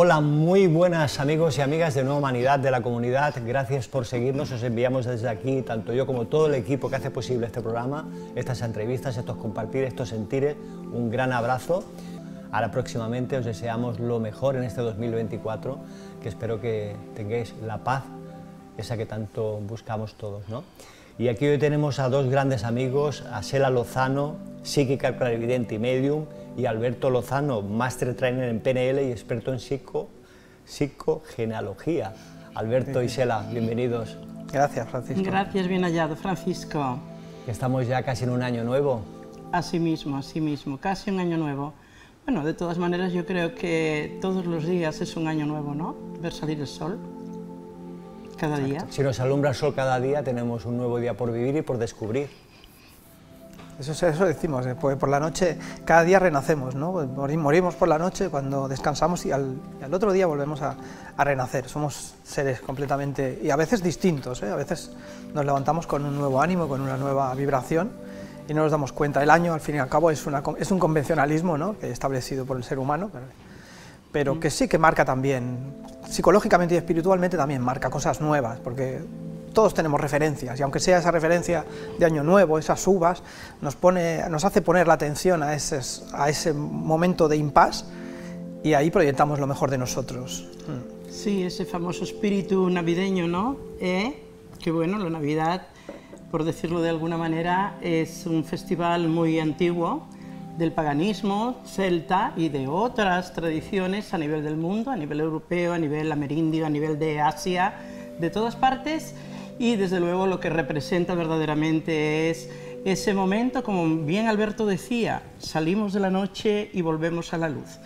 Hola, muy buenas amigos y amigas de Nueva Humanidad, de la comunidad. Gracias por seguirnos. Os enviamos desde aquí, tanto yo como todo el equipo que hace posible este programa, estas entrevistas, estos compartir, estos sentires. Un gran abrazo. Ahora próximamente os deseamos lo mejor en este 2024, que espero que tengáis la paz, esa que tanto buscamos todos, ¿no? Y aquí hoy tenemos a dos grandes amigos, a Xela Lozano, psíquica, clarividente y medium, y Alberto Lozano, Master Trainer en PNL y experto en Psicogenealogía. Alberto y Xela, bienvenidos. Gracias, Francisco. Gracias, bien hallado, Francisco. Estamos ya casi en un año nuevo. Así mismo, casi un año nuevo. Bueno, de todas maneras, yo creo que todos los días es un año nuevo, ¿no? Ver salir el sol cada día. Si nos alumbra el sol cada día, tenemos un nuevo día por vivir y por descubrir. Eso decimos, por la noche, cada día renacemos, ¿no? Morimos por la noche cuando descansamos y al otro día volvemos a renacer. Somos seres completamente, y a veces distintos, ¿eh? A veces nos levantamos con un nuevo ánimo, con una nueva vibración y no nos damos cuenta. El año, al fin y al cabo, es un convencionalismo, ¿no? Establecido por el ser humano, pero que sí que marca también, psicológicamente y espiritualmente también marca cosas nuevas, porque todos tenemos referencias, y aunque sea esa referencia de Año Nuevo, esas uvas, nos hace poner la atención a ese momento de impasse, y ahí proyectamos lo mejor de nosotros. Sí, ese famoso espíritu navideño, ¿no? Que bueno, la Navidad, por decirlo de alguna manera, es un festival muy antiguo del paganismo celta y de otras tradiciones a nivel del mundo, a nivel europeo, a nivel amerindio, a nivel de Asia, de todas partes. Y desde luego lo que representa verdaderamente es ese momento, como bien Alberto decía, salimos de la noche y volvemos a la luz.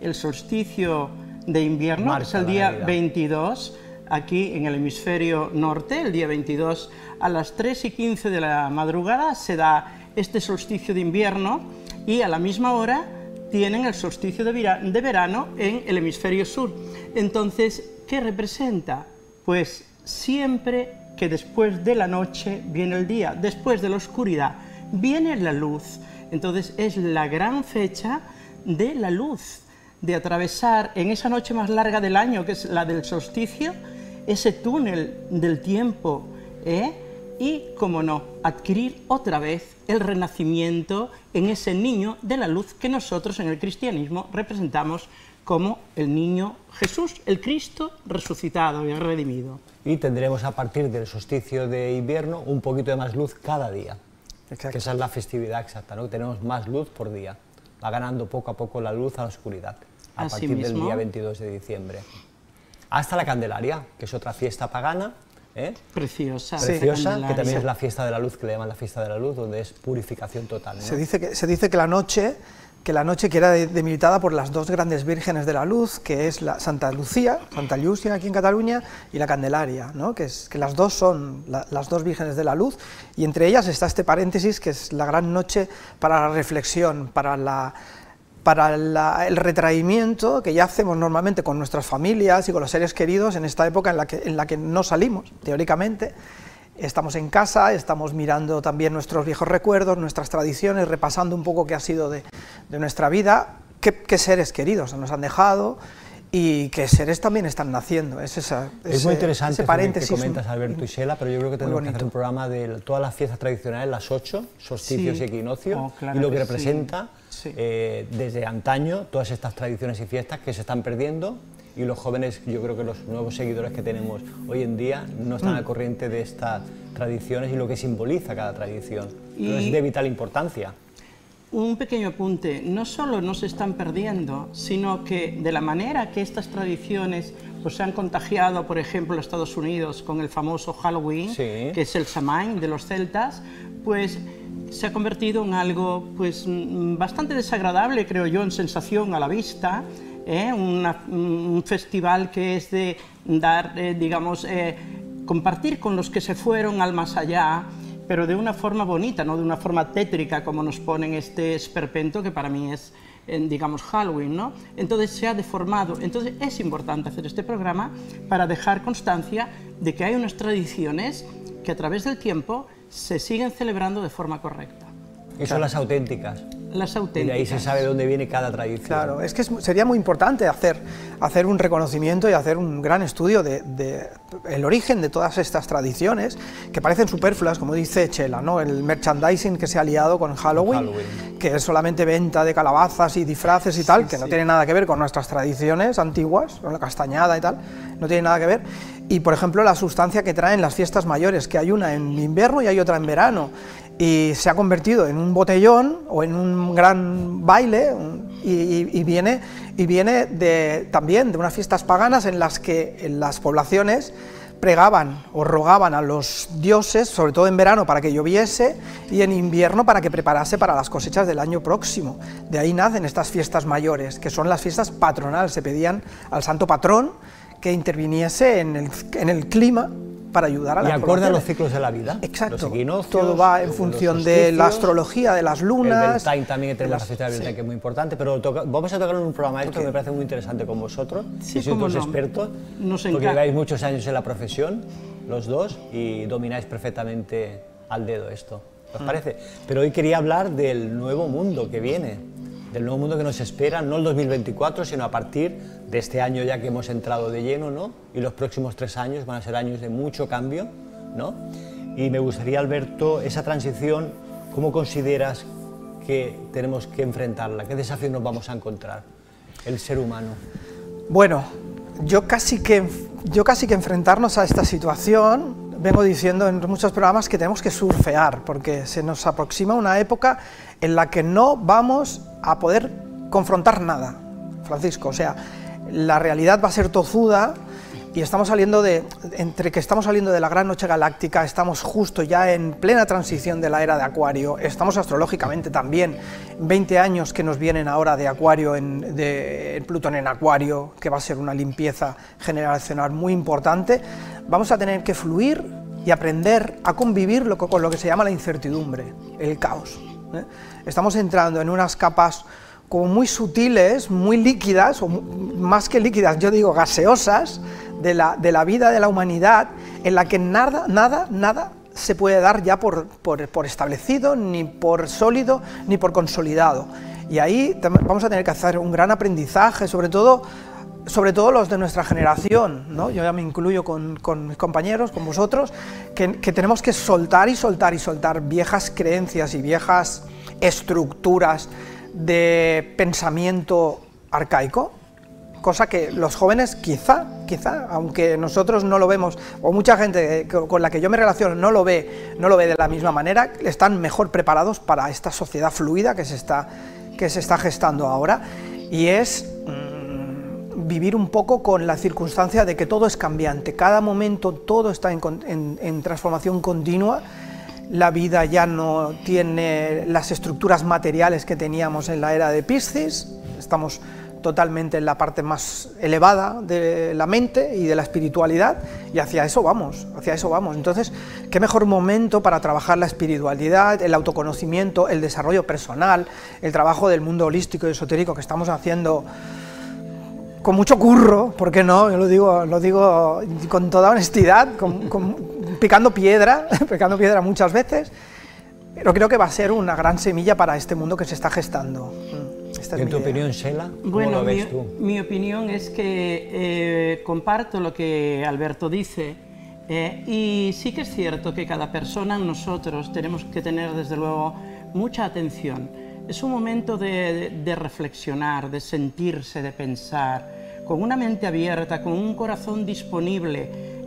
El solsticio de invierno, marca, que es el día 22, aquí en el hemisferio norte, el día 22 a las 3:15 de la madrugada se da este solsticio de invierno, y a la misma hora tienen el solsticio de verano en el hemisferio sur. Entonces, ¿qué representa? Pues siempre que después de la noche viene el día, después de la oscuridad viene la luz. Entonces es la gran fecha de la luz, de atravesar en esa noche más larga del año, que es la del solsticio, ese túnel del tiempo, y, como no, adquirir otra vez el renacimiento en ese niño de la luz que nosotros en el cristianismo representamos como el niño Jesús, el Cristo resucitado y redimido. Y tendremos a partir del solsticio de invierno un poquito de más luz cada día. Exacto. Que esa es la festividad exacta, ¿no? Tenemos más luz por día. Va ganando poco a poco la luz a la oscuridad. A partir del día 22 de diciembre. Hasta la Candelaria, que es otra fiesta pagana. Preciosa. Preciosa, que también es la fiesta de la luz, que le llaman la fiesta de la luz, donde es purificación total, ¿no? Se dice que la noche que era demilitada por las dos grandes vírgenes de la luz, que es la Santa Llúcia aquí en Cataluña, y la Candelaria, ¿no? que las dos son las dos vírgenes de la luz, y entre ellas está este paréntesis, que es la gran noche para la reflexión, para el retraimiento que ya hacemos normalmente con nuestras familias y con los seres queridos en esta época en la que no salimos, teóricamente. Estamos en casa, estamos mirando también nuestros viejos recuerdos, nuestras tradiciones, repasando un poco qué ha sido de nuestra vida, qué seres queridos nos han dejado y qué seres también están naciendo. Es muy interesante paréntesis que comentas, Alberto y Xela, pero yo creo que tenemos que hacer un programa de todas las fiestas tradicionales, las 8, solsticios, sí, y equinoccio, claro, y lo que representa, sí. Desde antaño, todas estas tradiciones y fiestas que se están perdiendo. Y los jóvenes, yo creo que los nuevos seguidores que tenemos hoy en día no están al corriente de estas tradiciones y lo que simboliza cada tradición. Entonces, es de vital importancia. Un pequeño apunte, no solo no se están perdiendo, sino que de la manera que estas tradiciones pues, se han contagiado, por ejemplo, en Estados Unidos con el famoso Halloween, sí, que es el Samhain de los celtas, pues se ha convertido en algo pues, bastante desagradable, creo yo, en sensación a la vista. Un festival que es de dar, digamos, compartir con los que se fueron al más allá, pero de una forma bonita, no de una forma tétrica como nos ponen este esperpento que para mí es, digamos, Halloween, ¿no? Entonces se ha deformado. Entonces es importante hacer este programa para dejar constancia de que hay unas tradiciones que a través del tiempo se siguen celebrando de forma correcta. Y son las auténticas. las auténticas. Y de ahí se sabe dónde viene cada tradición. Claro, es que sería muy importante hacer un reconocimiento y hacer un gran estudio del origen de todas estas tradiciones, que parecen superfluas, como dice Xela, ¿no? El merchandising que se ha liado con Halloween, que es solamente venta de calabazas y disfraces y tal, sí, que no tiene nada que ver con nuestras tradiciones antiguas, con la castañada y tal, no tiene nada que ver. Y, por ejemplo, la sustancia que traen las fiestas mayores, que hay una en invierno y hay otra en verano, y se ha convertido en un botellón o en un gran baile, y viene también de unas fiestas paganas en las que las poblaciones pregaban o rogaban a los dioses, sobre todo en verano para que lloviese y en invierno para que preparase para las cosechas del año próximo. De ahí nacen estas fiestas mayores, que son las fiestas patronales, se pedían al santo patrón que interviniese en el clima para ayudar a la población. Y acorde a los ciclos de la vida. Exacto. Todo va en función de la astrología, de las lunas. El Beltime también, que tenemos la fiesta de Beltime, que es muy importante, pero vamos a tocar en un programa esto que me parece muy interesante con vosotros. Sí, sois dos expertos, porque lleváis muchos años en la profesión, los dos, y domináis perfectamente al dedo esto. ¿Os parece? Pero hoy quería hablar del nuevo mundo que viene, del nuevo mundo que nos espera, no el 2024, sino a partir de este año ya que hemos entrado de lleno, ¿no? Y los próximos 3 años van a ser años de mucho cambio, ¿no? Y me gustaría, Alberto, esa transición, ¿cómo consideras que tenemos que enfrentarla? ¿Qué desafíos nos vamos a encontrar, el ser humano? Bueno, yo casi que enfrentarnos a esta situación, vengo diciendo en muchos programas que tenemos que surfear, porque se nos aproxima una época en la que no vamos a poder confrontar nada, Francisco. O sea, la realidad va a ser tozuda y estamos saliendo entre que estamos saliendo de la gran noche galáctica, estamos justo ya en plena transición de la era de Acuario, estamos astrológicamente también 20 años que nos vienen ahora de Acuario, de Plutón en Acuario, que va a ser una limpieza generacional muy importante. Vamos a tener que fluir y aprender a convivir con lo que se llama la incertidumbre, el caos, ¿eh? Estamos entrando en unas capas como muy sutiles, muy líquidas, o más que líquidas, yo digo gaseosas, de la vida de la humanidad, en la que nada se puede dar ya por establecido, ni por sólido, ni por consolidado. Y ahí vamos a tener que hacer un gran aprendizaje, sobre todo los de nuestra generación, ¿no? Yo ya me incluyo con mis compañeros, con vosotros, que tenemos que soltar y soltar y soltar viejas creencias y viejas estructuras de pensamiento arcaico, cosa que los jóvenes quizá, aunque nosotros no lo vemos, o mucha gente con la que yo me relaciono no lo ve de la misma manera, están mejor preparados para esta sociedad fluida que se está gestando ahora, y es vivir un poco con la circunstancia de que todo es cambiante, cada momento todo está en transformación continua, la vida ya no tiene las estructuras materiales que teníamos en la era de Piscis, estamos totalmente en la parte más elevada de la mente y de la espiritualidad, y hacia eso vamos. Entonces, qué mejor momento para trabajar la espiritualidad, el autoconocimiento, el desarrollo personal, el trabajo del mundo holístico y esotérico que estamos haciendo con mucho curro, ¿por qué no? Yo lo digo con toda honestidad, picando piedra muchas veces, pero creo que va a ser una gran semilla para este mundo que se está gestando. Esta es mi idea. ¿En tu opinión, Xela? Bueno, mi opinión es que comparto lo que Alberto dice, y sí que es cierto que cada persona, nosotros, tenemos que tener desde luego mucha atención. Es un momento de reflexionar, de sentirse, de pensar, con una mente abierta, con un corazón disponible,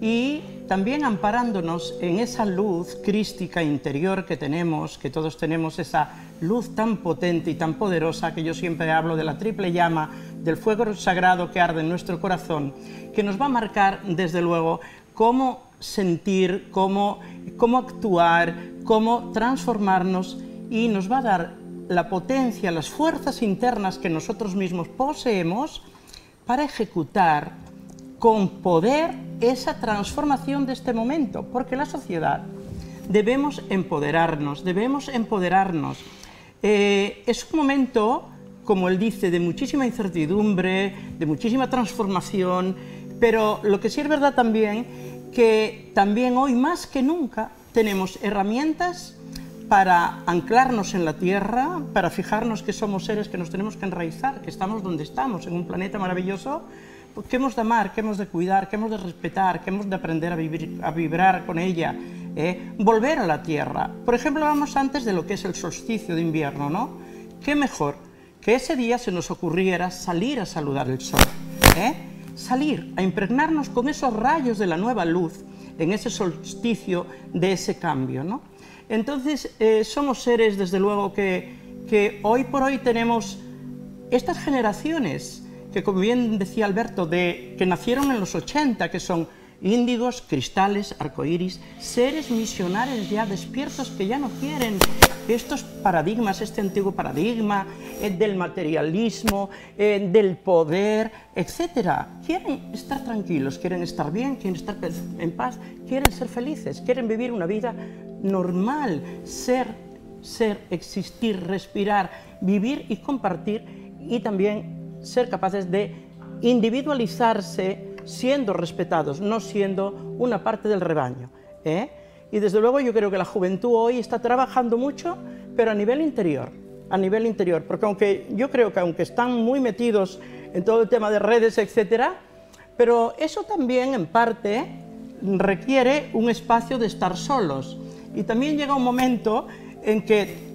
y también amparándonos en esa luz crística interior que tenemos, que todos tenemos esa luz tan potente y tan poderosa, que yo siempre hablo de la triple llama, del fuego sagrado que arde en nuestro corazón, que nos va a marcar desde luego cómo sentir, cómo actuar, cómo transformarnos, y nos va a dar la potencia, las fuerzas internas que nosotros mismos poseemos para ejecutar con poder esa transformación de este momento, porque la sociedad debemos empoderarnos. Es un momento, como él dice, de muchísima incertidumbre, de muchísima transformación, pero lo que sí es verdad también, que también hoy más que nunca tenemos herramientas para anclarnos en la Tierra, para fijarnos que somos seres que nos tenemos que enraizar, que estamos donde estamos, en un planeta maravilloso, que hemos de amar, que hemos de cuidar, que hemos de respetar, que hemos de aprender a vivir, a vibrar con ella, volver a la Tierra. Por ejemplo, hablamos antes de lo que es el solsticio de invierno, ¿no? ¿Qué mejor que ese día se nos ocurriera salir a saludar el sol, salir a impregnarnos con esos rayos de la nueva luz en ese solsticio de ese cambio, ¿no? Entonces, somos seres, desde luego, que hoy por hoy tenemos estas generaciones que, como bien decía Alberto, que nacieron en los 80, que son índigos, cristales, arcoíris, seres misionarios ya despiertos que ya no quieren estos paradigmas, este antiguo paradigma del materialismo, del poder, etcétera. Quieren estar tranquilos, quieren estar bien, quieren estar en paz, quieren ser felices, quieren vivir una vida normal, ser, existir, respirar, vivir y compartir, y también ser capaces de individualizarse siendo respetados, no siendo una parte del rebaño, Y desde luego yo creo que la juventud hoy está trabajando mucho, pero a nivel interior, porque aunque están muy metidos en todo el tema de redes, etcétera, pero eso también en parte requiere un espacio de estar solos. Y también llega un momento en que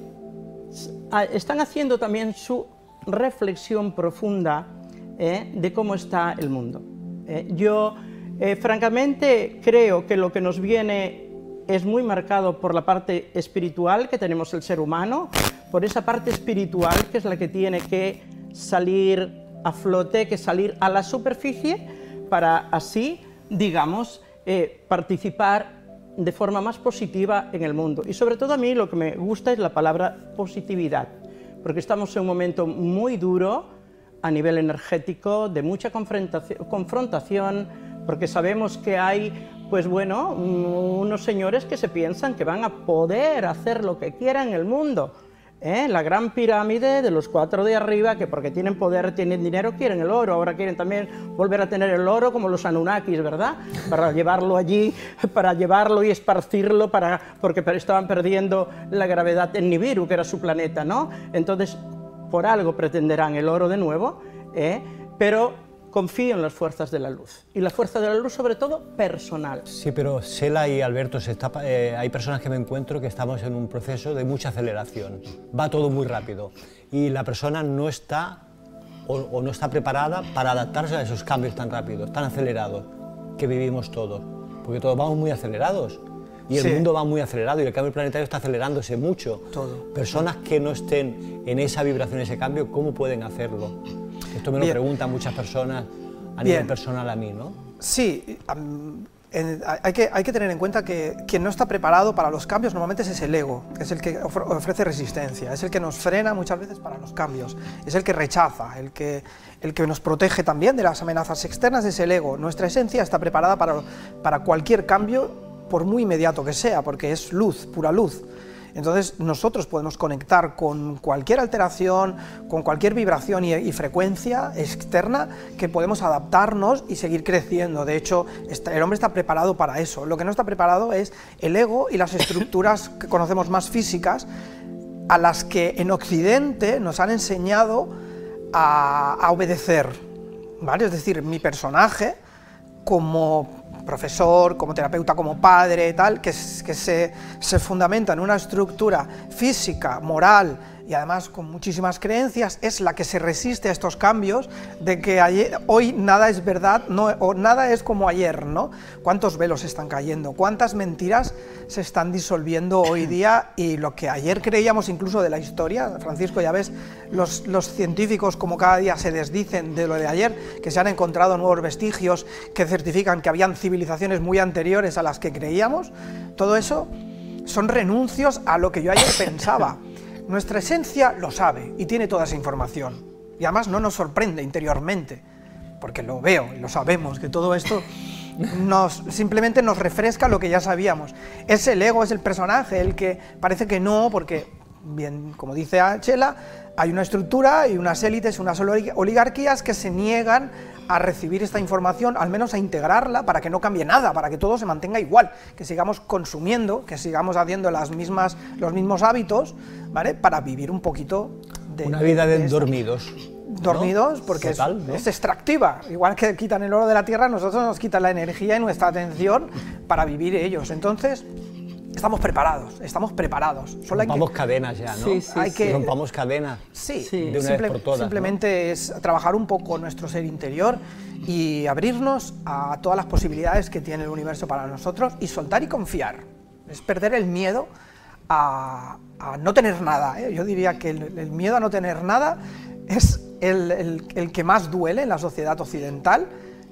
están haciendo también su reflexión profunda de cómo está el mundo. Yo, francamente, creo que lo que nos viene es muy marcado por la parte espiritual que tenemos el ser humano, por esa parte espiritual que es la que tiene que salir a flote, que salir a la superficie, para así, digamos, participar de forma más positiva en el mundo. Y sobre todo a mí lo que me gusta es la palabra positividad, porque estamos en un momento muy duro a nivel energético, de mucha confrontación, porque sabemos que hay, pues bueno, unos señores que se piensan que van a poder hacer lo que quieran en el mundo, la gran pirámide de los 4 de arriba, que porque tienen poder, tienen dinero, quieren el oro. Ahora quieren también volver a tener el oro como los Anunnakis, ¿verdad? Para llevarlo allí, para llevarlo y esparcirlo, porque estaban perdiendo la gravedad en Nibiru, que era su planeta, ¿no? Entonces, por algo pretenderán el oro de nuevo, pero confío en las fuerzas de la luz, y las fuerzas de la luz sobre todo personal. Sí, pero Xela y Alberto, hay personas que me encuentro que estamos en un proceso de mucha aceleración, va todo muy rápido y la persona no está no está preparada para adaptarse a esos cambios tan rápidos, tan acelerados que vivimos todos, porque todos vamos muy acelerados y el mundo va muy acelerado y el cambio planetario está acelerándose mucho. Todo. Personas que no estén en esa vibración, ese cambio, ¿cómo pueden hacerlo? Esto me lo preguntan muchas personas a nivel personal a mí, ¿no? Sí, hay que tener en cuenta que quien no está preparado para los cambios normalmente es el ego, es el que ofrece resistencia, es el que nos frena muchas veces para los cambios, es el que rechaza, el que nos protege también de las amenazas externas, es el ego. Nuestra esencia está preparada para cualquier cambio, por muy inmediato que sea, porque es luz, pura luz. Entonces nosotros podemos conectar con cualquier alteración, con cualquier vibración y frecuencia externa, que podemos adaptarnos y seguir creciendo. De hecho, el hombre está preparado para eso. Lo que no está preparado es el ego y las estructuras que conocemos más físicas, a las que en Occidente nos han enseñado a obedecer, ¿vale? Es decir, mi personaje como profesor, como terapeuta, como padre, tal, que se fundamenta en una estructura física, moral y además con muchísimas creencias, es la que se resiste a estos cambios de que hoy nada es verdad, o nada es como ayer, ¿no? ¿Cuántos velos están cayendo? ¿Cuántas mentiras se están disolviendo hoy día? Y lo que ayer creíamos incluso de la historia, Francisco, ya ves, los científicos como cada día se desdicen de lo de ayer, que se han encontrado nuevos vestigios que certifican que habían civilizaciones muy anteriores a las que creíamos. Todo eso son renuncios a lo que yo ayer pensaba. Nuestra esencia lo sabe y tiene toda esa información, y además no nos sorprende interiormente, porque lo veo y lo sabemos, que todo esto simplemente nos refresca lo que ya sabíamos. Es el ego, es el personaje, el que parece que no, porque, bien, como dice Xela, Hay una estructura y unas élites, unas oligarquías que se niegan a recibir esta información, al menos a integrarla, para que no cambie nada, para que todo se mantenga igual, que sigamos consumiendo, que sigamos haciendo los mismos hábitos, ¿vale? Para vivir un poquito de... Una vida de dormidos. Dormidos, ¿no? Porque total, ¿no? Es extractiva. Igual que quitan el oro de la tierra, nosotros nos quitan la energía y nuestra atención para vivir ellos. Entonces... Estamos preparados. Solo rompamos cadenas ya, ¿no? Sí, sí, rompamos cadenas. Sí, de una vez por todas, simplemente, ¿no? Es trabajar un poco nuestro ser interior y abrirnos a todas las posibilidades que tiene el universo para nosotros y soltar y confiar. Es perder el miedo a no tener nada, ¿eh? Yo diría que el miedo a no tener nada es el que más duele en la sociedad occidental,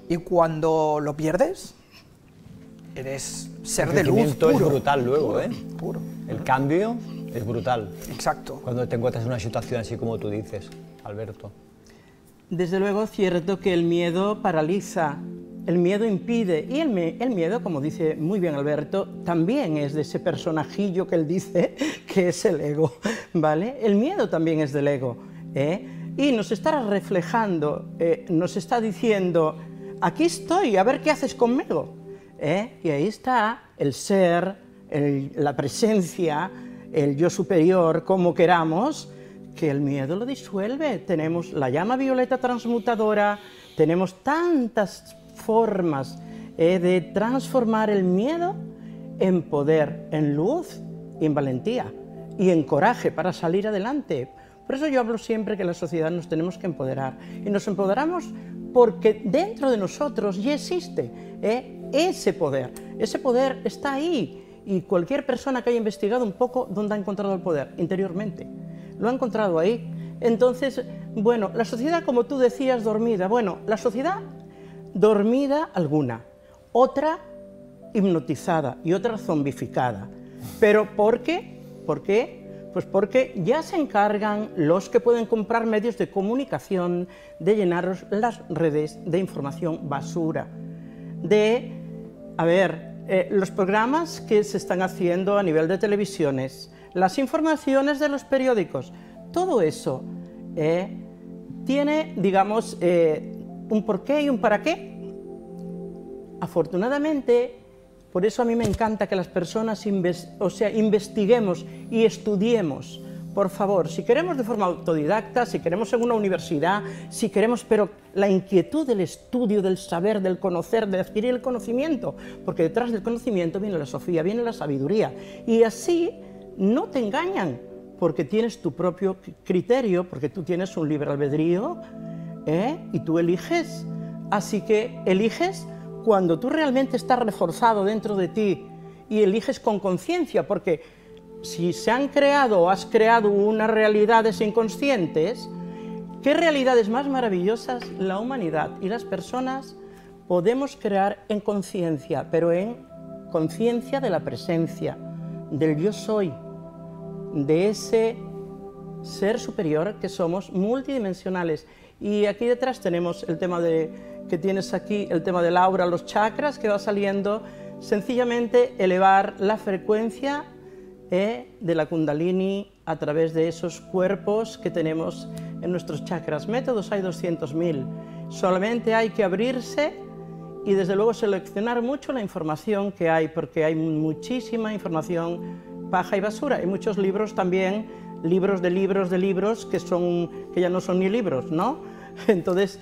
y cuando lo pierdes... Eres ser de luz puro. Es brutal luego, puro, ¿eh? Puro. El cambio es brutal. Exacto. Cuando te encuentras en una situación así como tú dices, Alberto. Desde luego, cierto que el miedo paraliza, el miedo impide. Y el miedo, como dice muy bien Alberto, también es de ese personajillo que él dice que es el ego, ¿vale? El miedo también es del ego, ¿eh? Y nos está reflejando, nos está diciendo, aquí estoy, a ver qué haces conmigo. ¿Eh? Y ahí está el ser, la presencia, el yo superior, como queramos, que el miedo lo disuelve. Tenemos la llama violeta transmutadora, tenemos tantas formas de transformar el miedo en poder, en luz y en valentía y en coraje para salir adelante. Por eso yo hablo siempre que en la sociedad nos tenemos que empoderar, y nos empoderamos porque dentro de nosotros ya existe, ¿eh? Ese poder está ahí, y cualquier persona que haya investigado un poco dónde ha encontrado el poder, interiormente, lo ha encontrado ahí. Entonces, bueno, la sociedad, como tú decías, dormida, bueno, la sociedad dormida alguna, otra hipnotizada y otra zombificada. ¿Pero por qué? ¿Por qué? Pues porque ya se encargan los que pueden comprar medios de comunicación de llenaros las redes de información basura, de... A ver, los programas que se están haciendo a nivel de televisiones, las informaciones de los periódicos, todo eso tiene, digamos, un porqué y un para qué. Afortunadamente, por eso a mí me encanta que las personas investiguemos y estudiemos. Por favor, si queremos de forma autodidacta, si queremos en una universidad, si queremos, pero la inquietud del estudio, del saber, del conocer, de adquirir el conocimiento, porque detrás del conocimiento viene la sofía, viene la sabiduría, y así no te engañan, porque tienes tu propio criterio, porque tú tienes un libre albedrío, ¿eh? Y tú eliges, así que eliges cuando tú realmente estás reforzado dentro de ti y eliges con conciencia, porque... Si se han creado o has creado unas realidades inconscientes, ¿qué realidades más maravillosas la humanidad y las personas podemos crear en conciencia? Pero en conciencia de la presencia, del yo soy, de ese ser superior que somos, multidimensionales. Y aquí detrás tenemos el tema que tienes aquí, el tema del aura, los chakras, que va saliendo, sencillamente elevar la frecuencia de la kundalini a través de esos cuerpos que tenemos en nuestros chakras. Métodos hay 200.000, solamente hay que abrirse y desde luego seleccionar mucho la información que hay, porque hay muchísima información paja y basura. Hay muchos libros también, libros que ya no son ni libros, ¿no? Entonces,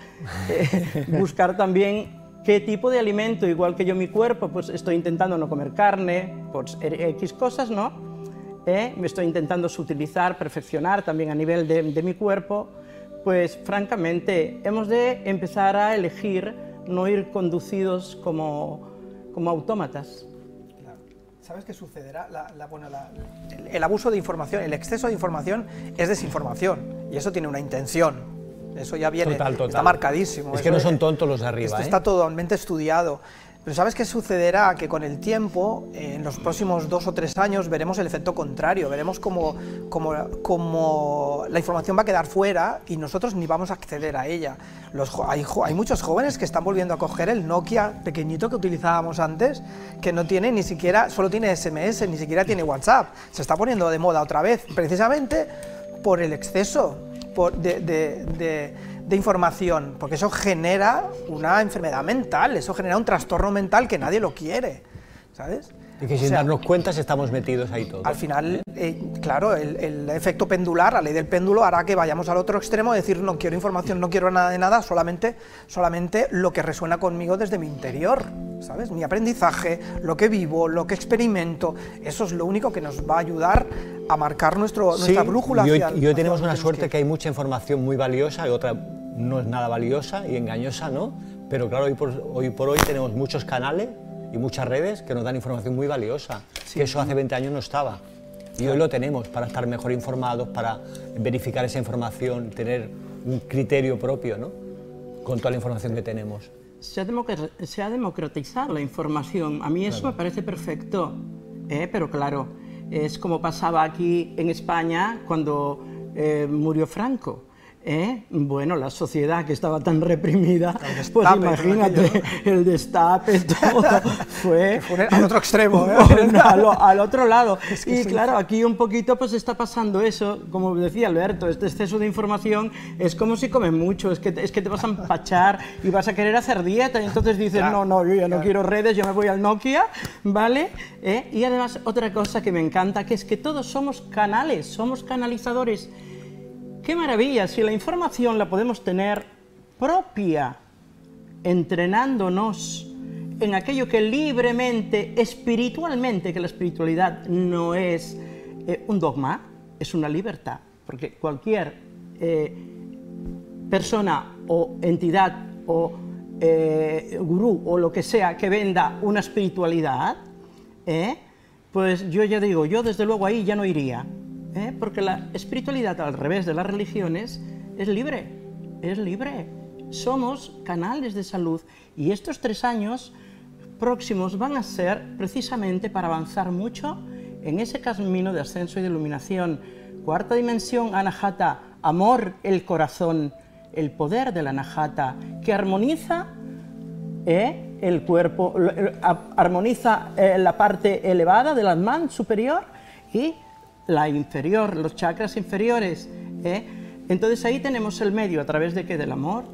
buscar también... ¿Qué tipo de alimento? Igual que yo mi cuerpo, pues estoy intentando no comer carne, pues X cosas, ¿no? Me estoy intentando sutilizar, perfeccionar también a nivel de mi cuerpo. Pues francamente, hemos de empezar a elegir, no ir conducidos como autómatas. Claro. ¿Sabes qué sucederá? El abuso de información, el exceso de información es desinformación, y eso tiene una intención. Eso ya viene, total. Está marcadísimo. Es que no son tontos los de arriba. Esto está totalmente estudiado. Pero ¿sabes qué sucederá? Que con el tiempo, en los próximos 2 o 3 años, veremos el efecto contrario. Veremos como la información va a quedar fuera y nosotros ni vamos a acceder a ella. Hay muchos jóvenes que están volviendo a coger el Nokia pequeñito que utilizábamos antes, que no tiene ni siquiera, solo tiene SMS, ni siquiera tiene WhatsApp. Se está poniendo de moda otra vez, precisamente por el exceso. de información, porque eso genera una enfermedad mental, eso genera un trastorno mental que nadie lo quiere, ¿sabes? Y que sin darnos cuenta estamos metidos ahí todos. Al final, claro, el efecto pendular, la ley del péndulo, hará que vayamos al otro extremo y decir, no quiero información, no quiero nada de nada, solamente lo que resuena conmigo desde mi interior, ¿sabes? Mi aprendizaje, lo que vivo, lo que experimento, eso es lo único que nos va a ayudar a marcar nuestra brújula. Y hoy tenemos una suerte que hay mucha información muy valiosa y otra no es nada valiosa y engañosa, ¿no? Pero claro, hoy por hoy tenemos muchos canales y muchas redes que nos dan información muy valiosa, que eso hace 20 años no estaba. Y hoy lo tenemos para estar mejor informados, para verificar esa información, tener un criterio propio, ¿no? Con toda la información que tenemos. Se ha democratizado la información, a mí eso me parece perfecto, pero claro, es como pasaba aquí en España cuando murió Franco. Bueno, la sociedad que estaba tan reprimida, pues imagínate, el destape, todo fue al otro extremo, bueno, al otro lado. Es que y claro, aquí un poquito pues está pasando eso, como decía Alberto, este exceso de información es como si comes mucho, es que te vas a empachar y vas a querer hacer dieta y entonces dices, no, yo ya no quiero redes, yo me voy al Nokia, ¿vale? Y además otra cosa que me encanta, que es que todos somos canales, somos canalizadores. ¡Qué maravilla! Si la información la podemos tener propia, entrenándonos en aquello que libremente, espiritualmente, que la espiritualidad no es un dogma, es una libertad, porque cualquier persona o entidad o gurú o lo que sea que venda una espiritualidad, pues yo ya digo, yo desde luego ahí ya no iría. Porque la espiritualidad, al revés de las religiones, es libre, es libre. Somos canales de salud y estos 3 años próximos van a ser precisamente para avanzar mucho en ese camino de ascenso y de iluminación. 4ª dimensión, Anahata, amor, el corazón, el poder de la Anahata, que armoniza el cuerpo, armoniza la parte elevada del Atman superior y la inferior, los chakras inferiores, Entonces ahí tenemos el medio, ¿a través de qué? Del amor,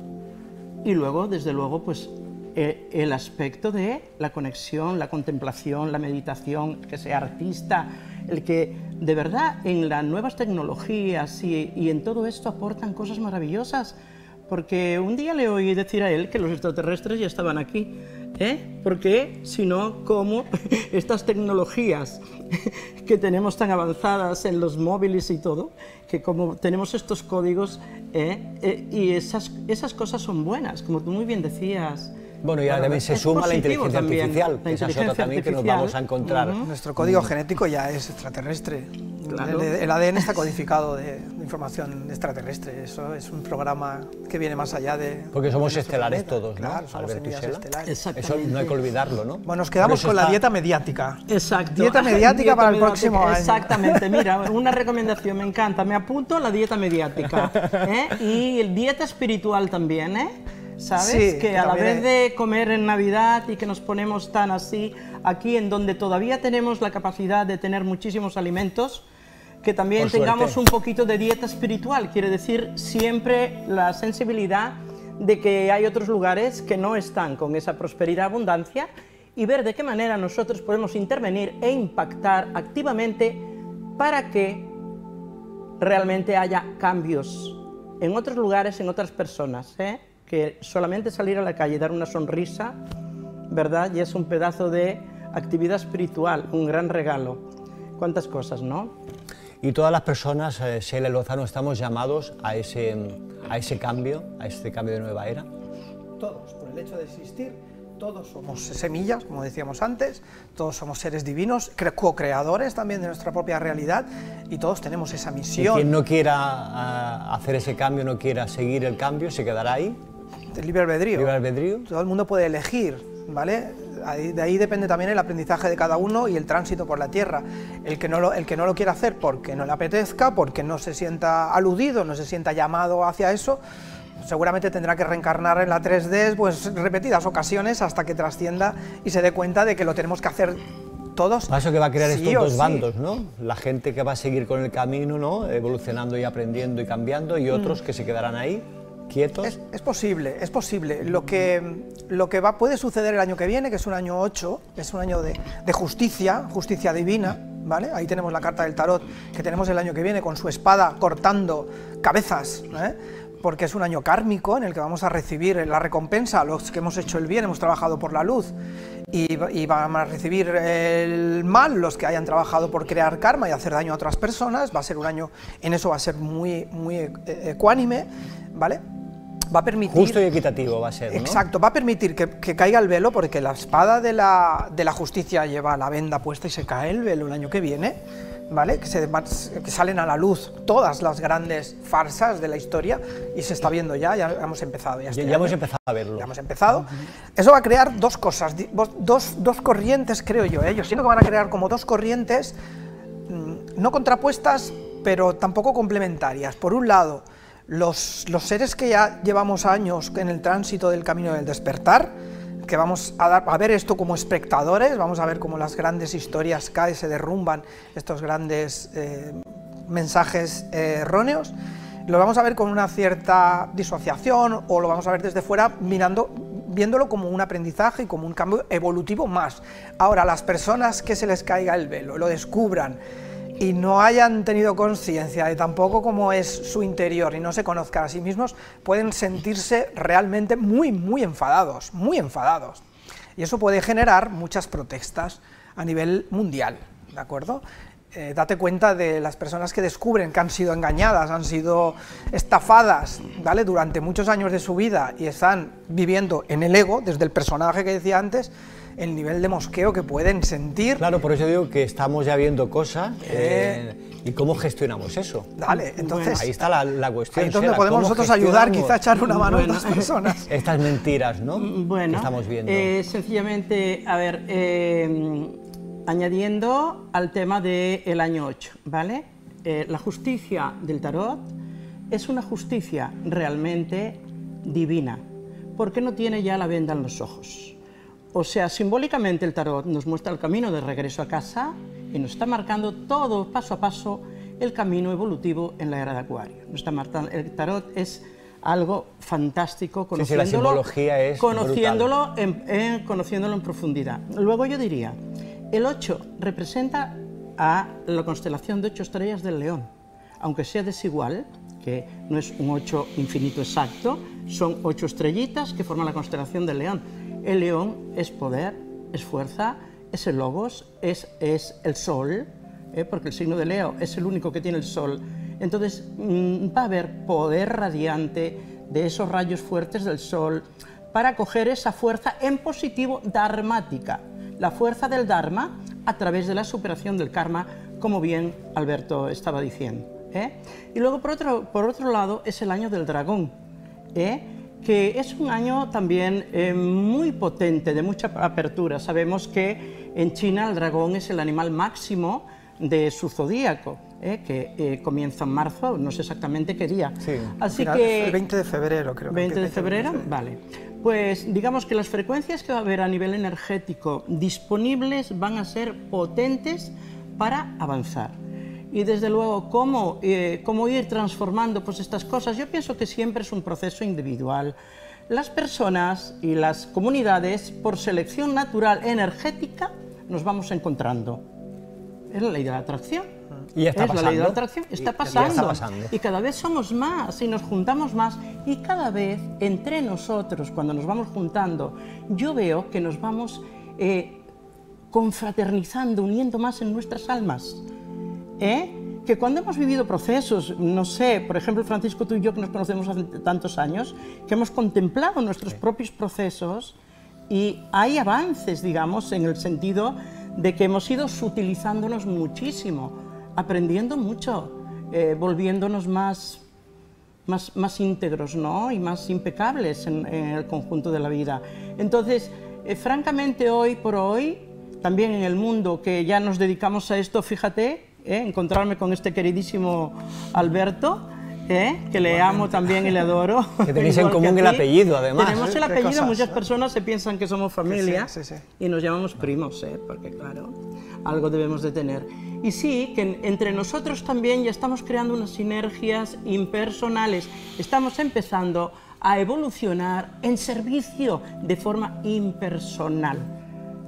y luego, desde luego, pues el aspecto de la conexión, la contemplación, la meditación, que sea artista, el que de verdad en las nuevas tecnologías y en todo esto aportan cosas maravillosas, porque un día le oí decir a él que los extraterrestres ya estaban aquí, porque si no, ¿cómo estas tecnologías que tenemos tan avanzadas en los móviles y todo, que como tenemos estos códigos y esas cosas son buenas, como tú muy bien decías? Bueno, y ahora también se suma la inteligencia artificial, esa es otra también que nos vamos a encontrar. Nuestro código genético ya es extraterrestre, claro. El ADN está codificado de información extraterrestre, eso es un programa que viene más allá de... Porque somos estelares todos, ¿no? Claro, Alberto y Xela. Eso no hay que olvidarlo, ¿no? Bueno, nos quedamos con la dieta mediática. Exacto. Dieta mediática para el próximo año. Exactamente, mira, una recomendación, me encanta, me apunto a la dieta mediática, y dieta espiritual también, ¿sabes? Sí, que a la vez de comer en Navidad y que nos ponemos tan así, aquí en donde todavía tenemos la capacidad de tener muchísimos alimentos, que también tengamos un poquito de dieta espiritual, quiere decir siempre la sensibilidad de que hay otros lugares que no están con esa prosperidad, abundancia, y ver de qué manera nosotros podemos intervenir e impactar activamente para que realmente haya cambios en otros lugares, en otras personas, que solamente salir a la calle y dar una sonrisa, ¿verdad? Y es un pedazo de actividad espiritual, un gran regalo. Cuántas cosas, ¿no? Y todas las personas, Xela Lozano, estamos llamados a ese cambio de nueva era. Todos, por el hecho de existir, todos somos semillas, como decíamos antes, todos somos seres divinos, co-creadores también de nuestra propia realidad, y todos tenemos esa misión. Y quien no quiera hacer ese cambio, no quiera seguir el cambio, se quedará ahí. El libre albedrío. Libre albedrío. Todo el mundo puede elegir, ¿vale? De ahí depende también el aprendizaje de cada uno y el tránsito por la tierra. El que no lo quiera hacer porque no le apetezca, porque no se sienta aludido, no se sienta llamado hacia eso, seguramente tendrá que reencarnar en la 3D pues repetidas ocasiones hasta que trascienda y se dé cuenta de que lo tenemos que hacer todos. Eso que va a crear sí estos dos bandos, ¿no? La gente que va a seguir con el camino, ¿no? Evolucionando y aprendiendo y cambiando, y otros que se quedarán ahí, quietos. Es posible, es posible. Lo que puede suceder el año que viene, que es un año 8, es un año de justicia, justicia divina, ¿vale? Ahí tenemos la carta del tarot que tenemos el año que viene con su espada cortando cabezas, ¿eh? Porque es un año kármico en el que vamos a recibir la recompensa, los que hemos hecho el bien, hemos trabajado por la luz, y van a recibir el mal los que hayan trabajado por crear karma y hacer daño a otras personas. Va a ser un año, en eso va a ser muy, muy ecuánime, ¿vale? Va a permitir... Justo y equitativo va a ser, ¿no? Exacto, va a permitir que caiga el velo, porque la espada de la justicia lleva la venda puesta y se cae el velo el año que viene, ¿vale? Que salen a la luz todas las grandes farsas de la historia, y se está viendo ya, ya hemos empezado a verlo. Ya hemos empezado. Eso va a crear dos cosas, dos corrientes, creo yo, ¿eh? Yo siento que van a crear como dos corrientes, no contrapuestas, pero tampoco complementarias. Por un lado, los seres que ya llevamos años en el tránsito del camino del despertar, que vamos a ver esto como espectadores, vamos a ver cómo las grandes historias caen, se derrumban estos grandes mensajes erróneos, lo vamos a ver con una cierta disociación, o lo vamos a ver desde fuera viéndolo como un aprendizaje y como un cambio evolutivo más. Ahora, las personas que se les caiga el velo, lo descubran, y no hayan tenido conciencia de tampoco cómo es su interior y no se conozcan a sí mismos, pueden sentirse realmente muy, muy enfadados, muy enfadados. Y eso puede generar muchas protestas a nivel mundial, ¿de acuerdo? Date cuenta de las personas que descubren que han sido engañadas, han sido estafadas, ¿vale? Durante muchos años de su vida, y están viviendo en el ego, desde el personaje que decía antes, el nivel de mosqueo que pueden sentir. Claro, por eso digo que estamos ya viendo cosas y cómo gestionamos eso. Dale, entonces... Bueno, ahí está la cuestión. Entonces podemos nosotros ayudar, quizá echar una mano a estas personas. Estas mentiras, ¿no? Bueno, que estamos viendo. Sencillamente, a ver, añadiendo al tema del año 8, ¿vale? La justicia del tarot es una justicia realmente divina, porque no tiene ya la venda en los ojos. O sea, simbólicamente el tarot nos muestra el camino de regreso a casa y nos está marcando todo, paso a paso, el camino evolutivo en la era de Acuario. El tarot es algo fantástico, conociéndolo, sí, la es conociéndolo en profundidad. Luego yo diría, el 8 representa a la constelación de 8 estrellas del León, aunque sea desigual, que no es un 8 infinito exacto, son 8 estrellitas que forman la constelación del León. El león es poder, es fuerza, es el logos, es el sol, porque el signo de Leo es el único que tiene el sol. Entonces va a haber poder radiante de esos rayos fuertes del sol para coger esa fuerza en positivo dharmática, la fuerza del dharma a través de la superación del karma, como bien Alberto estaba diciendo, ¿eh? Y luego por otro lado es el año del dragón, ¿eh? Que es un año también muy potente, de mucha apertura. Sabemos que en China el dragón es el animal máximo de su zodíaco, que comienza en marzo, no sé exactamente qué día. Sí, así que el 20 de febrero, creo. 20 de febrero, vale. Pues digamos que las frecuencias que va a haber a nivel energético disponibles van a ser potentes para avanzar. Y desde luego, ¿cómo ir transformando pues, estas cosas? Yo pienso que siempre es un proceso individual. Las personas y las comunidades, por selección natural energética, nos vamos encontrando. Es la ley de la atracción. Y está pasando. Es la ley de la atracción. Está pasando. Y cada vez somos más y nos juntamos más. Y cada vez, entre nosotros, cuando nos vamos juntando, yo veo que nos vamos confraternizando, uniendo más en nuestras almas. Que cuando hemos vivido procesos, no sé, por ejemplo, Francisco, tú y yo, que nos conocemos hace tantos años, que hemos contemplado nuestros propios procesos, y hay avances, digamos, en el sentido de que hemos ido sutilizándonos muchísimo, aprendiendo mucho, volviéndonos más íntegros, ¿no? Y más impecables en el conjunto de la vida. Entonces, francamente, hoy por hoy, también en el mundo que ya nos dedicamos a esto, fíjate, encontrarme con este queridísimo Alberto, que le amo también y le adoro. Que tenéis en común el apellido, además. Tenemos el apellido, muchas personas se piensan que somos familia y nos llamamos primos, porque claro. algo debemos de tener. Y sí, que entre nosotros también ya estamos creando unas sinergias impersonales. Estamos empezando a evolucionar en servicio de forma impersonal.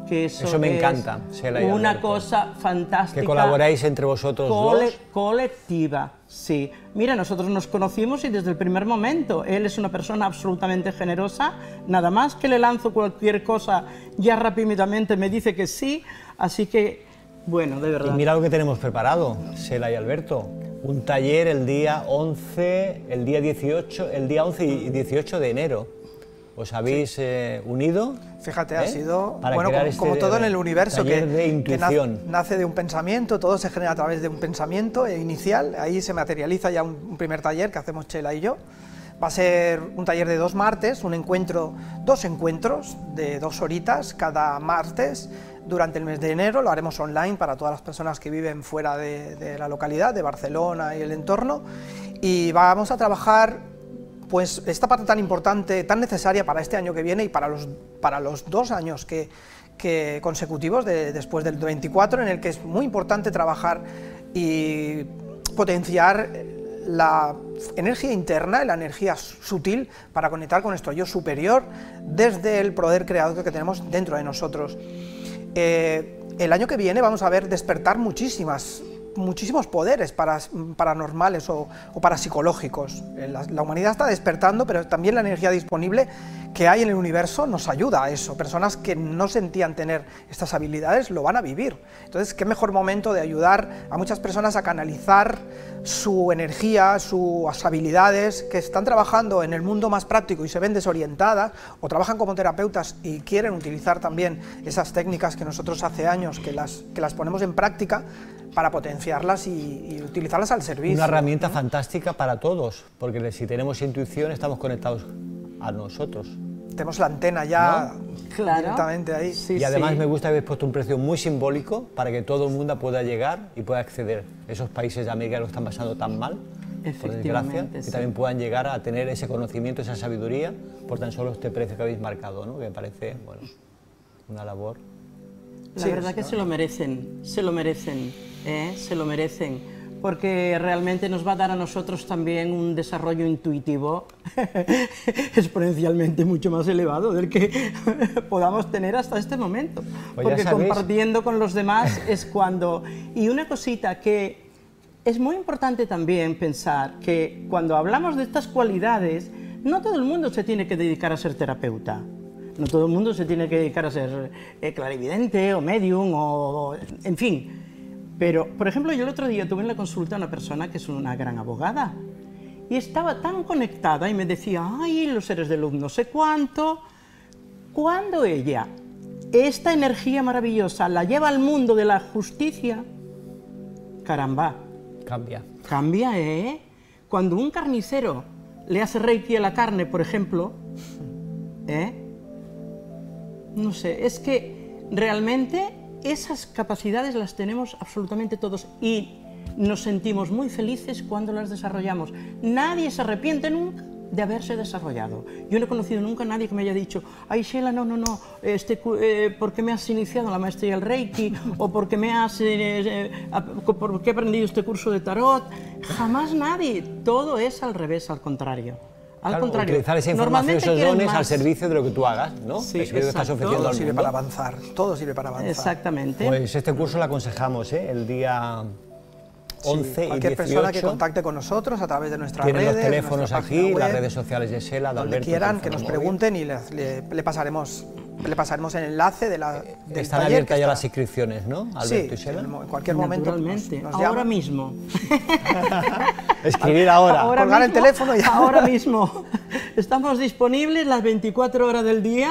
Que eso me encanta, Xela y Alberto. Una cosa fantástica. Que colaboráis entre vosotros dos. Colectiva, sí. Mira, nosotros nos conocimos y desde el primer momento. Él es una persona absolutamente generosa, nada más que le lanzo cualquier cosa, ya rápidamente me dice que sí, así que, bueno, de verdad. Y mira lo que tenemos preparado, Xela y Alberto. Un taller el día 11, el día 18, el día 11 y 18 de enero. ¿Os habéis unido? Fíjate, ha sido, bueno, como todo en el universo, que nace de un pensamiento, todo se genera a través de un pensamiento inicial, ahí se materializa ya un primer taller que hacemos Xela y yo. Va a ser un taller de 2 martes, un encuentro, 2 encuentros de 2 horitas cada martes durante el mes de enero, lo haremos online para todas las personas que viven fuera de la localidad, de Barcelona y el entorno, y vamos a trabajar pues esta parte tan importante, tan necesaria para este año que viene y para los 2 años que consecutivos después del 24, en el que es muy importante trabajar y potenciar la energía interna, la energía sutil, para conectar con nuestro yo superior desde el poder creador que tenemos dentro de nosotros. El año que viene vamos a ver despertar muchísimos poderes paranormales o parapsicológicos. La humanidad está despertando, pero también la energía disponible que hay en el universo nos ayuda a eso. Personas que no sentían tener estas habilidades lo van a vivir. Entonces, qué mejor momento de ayudar a muchas personas a canalizar su energía, sus habilidades, que están trabajando en el mundo más práctico y se ven desorientadas, o trabajan como terapeutas y quieren utilizar también esas técnicas que nosotros hace años que las ponemos en práctica, para potenciarlas y utilizarlas al servicio. Una herramienta fantástica para todos, porque si tenemos intuición estamos conectados a nosotros. Tenemos la antena ya, ¿no? Claro. Directamente ahí. Sí, y además me gusta haber puesto un precio muy simbólico para que todo el mundo pueda llegar y pueda acceder. Esos países de América lo están pasando tan mal, por desgracia, que también puedan llegar a tener ese conocimiento, esa sabiduría, por tan solo este precio que habéis marcado, ¿no? Que me parece, bueno, una labor. La verdad que se lo merecen, se lo merecen, se lo merecen, porque realmente nos va a dar a nosotros también un desarrollo intuitivo exponencialmente mucho más elevado del que podamos tener hasta este momento, pues porque compartiendo con los demás es cuando... Y una cosita que es muy importante también pensar, que cuando hablamos de estas cualidades, no todo el mundo se tiene que dedicar a ser terapeuta. No todo el mundo se tiene que dedicar a ser clarividente o medium o... en fin. Pero, por ejemplo, yo el otro día tuve en la consulta a una persona que es una gran abogada y estaba tan conectada y me decía, ay, los seres de luz no sé cuánto. Cuando ella, esta energía maravillosa, la lleva al mundo de la justicia, caramba. Cambia. Cambia, ¿eh? Cuando un carnicero le hace Reiki a la carne, por ejemplo, ¿eh? No sé, es que realmente esas capacidades las tenemos absolutamente todos y nos sentimos muy felices cuando las desarrollamos. Nadie se arrepiente nunca de haberse desarrollado. Yo no he conocido nunca a nadie que me haya dicho, ay, Xela, no, ¿por qué me has iniciado en la maestría del Reiki? O ¿por qué he aprendido este curso de Tarot? Jamás nadie. Todo es al revés, al contrario. Claro, utilizar esa información, esos dones al servicio de lo que tú hagas, ¿no? Sí, es que estás ofreciendo. Todo sirve para avanzar, todo sirve para avanzar. Exactamente. Pues este curso lo aconsejamos, ¿eh? El día 11 y 18. Cualquier persona que contacte con nosotros a través de nuestras redes. Tienen los teléfonos aquí, web, las redes sociales de Xela, de Alberto. Donde quieran, que nos pregunten y le pasaremos el enlace de la... Están abiertas ya las inscripciones, ¿no? Alberto y Xela. En cualquier momento. Ahora mismo. Escribir ahora. Colgar el teléfono y ahora mismo. Estamos disponibles las 24 horas del día.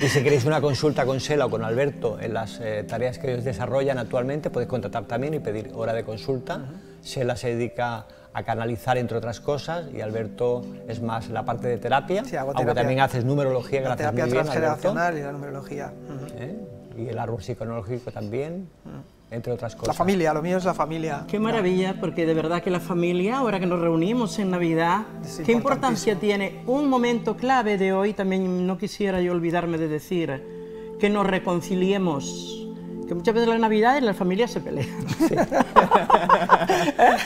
Y si queréis una consulta con Xela o con Alberto en las tareas que ellos desarrollan actualmente, podéis contratar también y pedir hora de consulta. Xela se dedica a canalizar, entre otras cosas, y Alberto es más la parte de terapia, aunque también haces numerología, la gracias terapia muy bien, transgeneracional y la numerología. Y el árbol psicogenealógico también, entre otras cosas. La familia, lo mío es la familia. Qué maravilla, porque de verdad que la familia, ahora que nos reunimos en Navidad, qué importancia tiene. Un momento clave de hoy, también no quisiera yo olvidarme de decir, que nos reconciliemos, que muchas veces las navidades las familias se pelean. Sí. ¿Eh?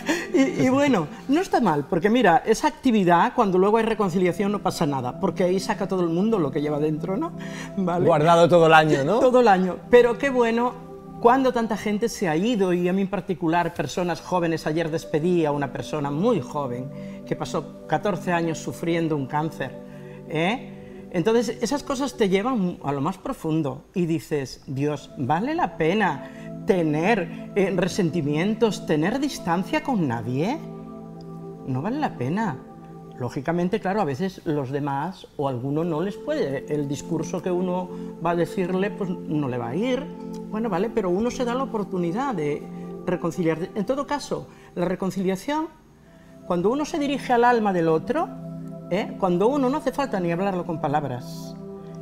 Y bueno, no está mal, porque mira, esa actividad, cuando luego hay reconciliación no pasa nada, porque ahí saca todo el mundo lo que lleva dentro, ¿no? ¿Vale? Guardado todo el año, ¿no? Todo el año, pero qué bueno. Cuando tanta gente se ha ido, y a mí en particular personas jóvenes, ayer despedí a una persona muy joven que pasó 14 años sufriendo un cáncer, ¿eh? Entonces esas cosas te llevan a lo más profundo y dices, Dios, ¿vale la pena tener resentimientos, tener distancia con nadie? No vale la pena. Lógicamente, claro, a veces los demás o alguno no les puede, el discurso que uno va a decirle pues no le va a ir, bueno, vale, pero uno se da la oportunidad de reconciliar. En todo caso, la reconciliación, cuando uno se dirige al alma del otro, ¿eh? Cuando uno no hace falta ni hablarlo con palabras,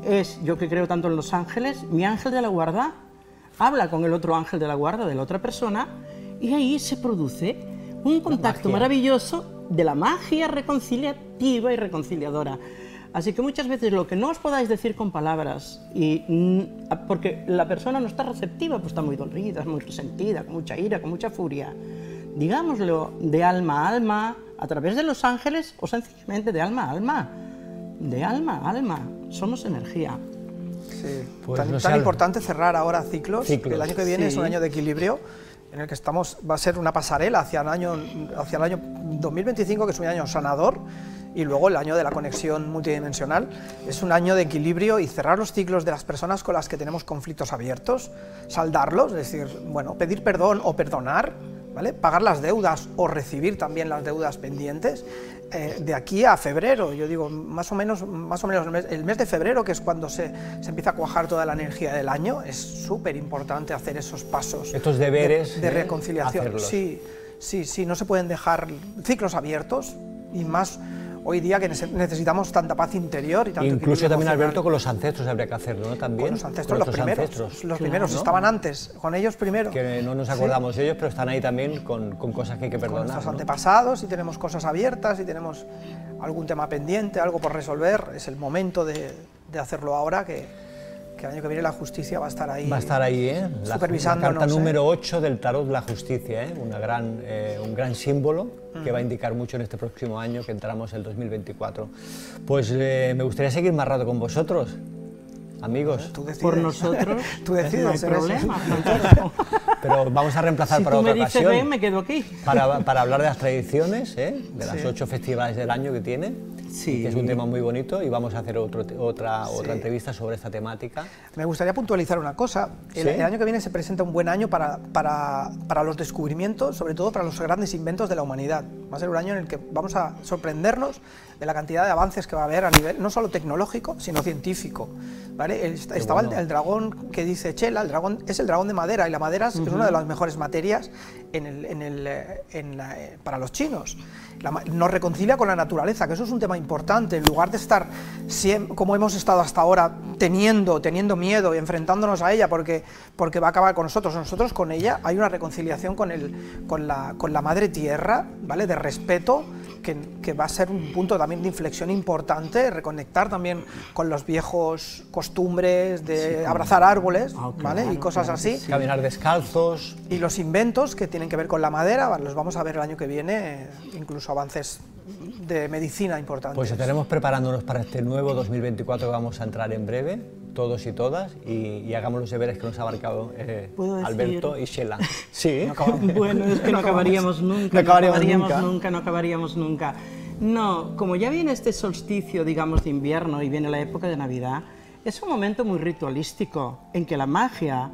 es, yo que creo tanto en los ángeles, mi ángel de la guarda habla con el otro ángel de la guarda de la otra persona y ahí se produce un contacto maravilloso de la magia reconciliativa y reconciliadora. Así que muchas veces lo que no os podáis decir con palabras, y porque la persona no está receptiva, pues está muy dolida, muy resentida, con mucha ira, con mucha furia, digámoslo de alma a alma, a través de los ángeles, o sencillamente de alma a alma, de alma a alma, somos energía. Sí. Pues tan, no tan importante cerrar ahora ciclos. El año que viene es un año de equilibrio, en el que estamos, va a ser una pasarela hacia el año 2025, que es un año sanador, y luego el año de la conexión multidimensional. Es un año de equilibrio y cerrar los ciclos de las personas con las que tenemos conflictos abiertos, saldarlos, es decir, bueno, pedir perdón o perdonar, ¿vale? Pagar las deudas o recibir también las deudas pendientes. De aquí a febrero, yo digo, más o menos el mes de febrero, que es cuando se empieza a cuajar toda la energía del año, es súper importante hacer esos pasos. Estos deberes de reconciliación. Hacerlos. Sí, no se pueden dejar ciclos abiertos, y más hoy día que necesitamos tanta paz interior y tanto incluso también emocional. Alberto, con los ancestros habría que hacerlo, ¿no? También. Con los ancestros, los primeros ¿no? Estaban antes, con ellos primero. Que no nos acordamos de ellos, pero están ahí también con cosas que hay que perdonar. Con nuestros antepasados, si tenemos cosas abiertas, si tenemos algún tema pendiente, algo por resolver, es el momento de hacerlo ahora, que el año que viene la justicia va a estar ahí. Va a estar ahí, ¿eh? Supervisándonos. La carta número 8 del tarot, la justicia, ¿eh? Un gran símbolo que va a indicar mucho en este próximo año que entramos, el 2024. Pues me gustaría seguir más rato con vosotros, amigos. Tú decides. Por nosotros, tú decides. No hay problema. Pero vamos a reemplazar para otra ocasión. Si tú me dices bien, me quedo aquí. Para hablar de las tradiciones, ¿eh? De las 8 festivales del año que tiene. Sí. Que es un tema muy bonito, y vamos a hacer otra entrevista sobre esta temática. Me gustaría puntualizar una cosa. El año que viene se presenta un buen año para los descubrimientos, sobre todo para los grandes inventos de la humanidad. Va a ser un año en el que vamos a sorprendernos de la cantidad de avances que va a haber a nivel no solo tecnológico, sino científico, ¿vale? Estaba el dragón que dice Xela, el dragón es el dragón de madera, y la madera es una de las mejores materias para los chinos. Nos reconcilia con la naturaleza, que eso es un tema importante, en lugar de estar como hemos estado hasta ahora, teniendo miedo y enfrentándonos a ella porque va a acabar con nosotros con ella. Hay una reconciliación con la madre tierra, ¿vale? De respeto, que va a ser un punto también de inflexión importante, reconectar también con los viejos costumbres de abrazar árboles, ¿vale? Y cosas así. Caminar descalzos. Y los inventos que tienen que ver con la madera, los vamos a ver el año que viene, incluso avances de medicina importantes. Pues estaremos preparándonos para este nuevo 2024 que vamos a entrar en breve, todos y todas, y hagamos los deberes que nos ha marcado Alberto y Xela. Sí. Bueno, es que no acabaríamos nunca. No, como ya viene este solsticio, digamos, de invierno, y viene la época de Navidad, es un momento muy ritualístico, en que la magia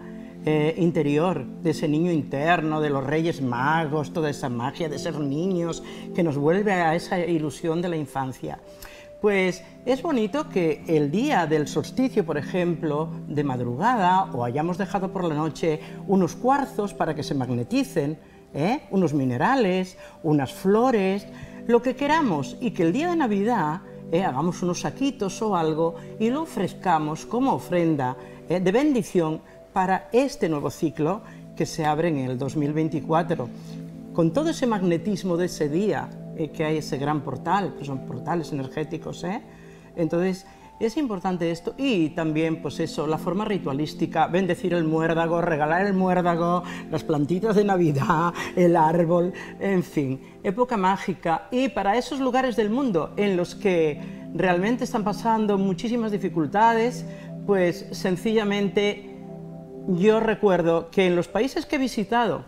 interior, de ese niño interno, de los Reyes Magos, toda esa magia de ser niños, que nos vuelve a esa ilusión de la infancia. Pues es bonito que el día del solsticio, por ejemplo, de madrugada, o hayamos dejado por la noche unos cuarzos para que se magneticen, ¿eh? Unos minerales, unas flores, lo que queramos, y que el día de Navidad hagamos unos saquitos o algo y lo ofrezcamos como ofrenda de bendición para este nuevo ciclo que se abre en el 2024. Con todo ese magnetismo de ese día, que hay ese gran portal, pues son portales energéticos, ¿eh? Entonces Es importante esto y también, pues eso, la forma ritualística, bendecir el muérdago, regalar el muérdago, las plantitas de Navidad, el árbol, en fin, época mágica. Y para esos lugares del mundo en los que realmente están pasando muchísimas dificultades, pues sencillamente yo recuerdo que en los países que he visitado,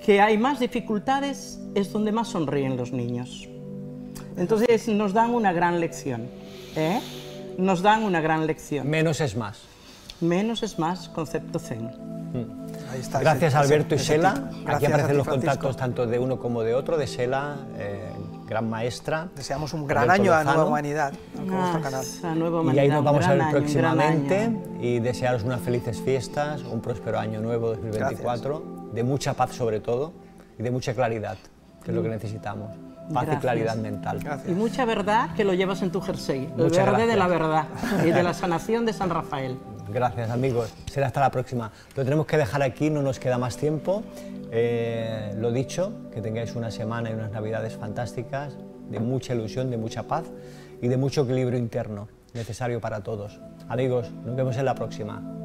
que hay más dificultades, es donde más sonríen los niños. Entonces nos dan una gran lección, ¿eh? Nos dan una gran lección. Menos es más. Menos es más, concepto zen. Ahí está, gracias Alberto y Xela. Aquí aparecen los contactos tanto de uno como de otro, de Xela, gran maestra. Deseamos un gran año a Nueva Humanidad, a Nueva Humanidad. Y ahí nos vamos a ver próximamente y desearos unas felices fiestas, un próspero año nuevo 2024, de mucha paz sobre todo y de mucha claridad, que es lo que necesitamos. Paz y claridad mental. Gracias. Y mucha verdad que lo llevas en tu jersey, el verde de la verdad y de la sanación de San Rafael. Gracias amigos, será hasta la próxima. Lo tenemos que dejar aquí, no nos queda más tiempo. Lo dicho, que tengáis una semana y unas navidades fantásticas, de mucha ilusión, de mucha paz y de mucho equilibrio interno, necesario para todos. Amigos, nos vemos en la próxima.